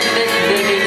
This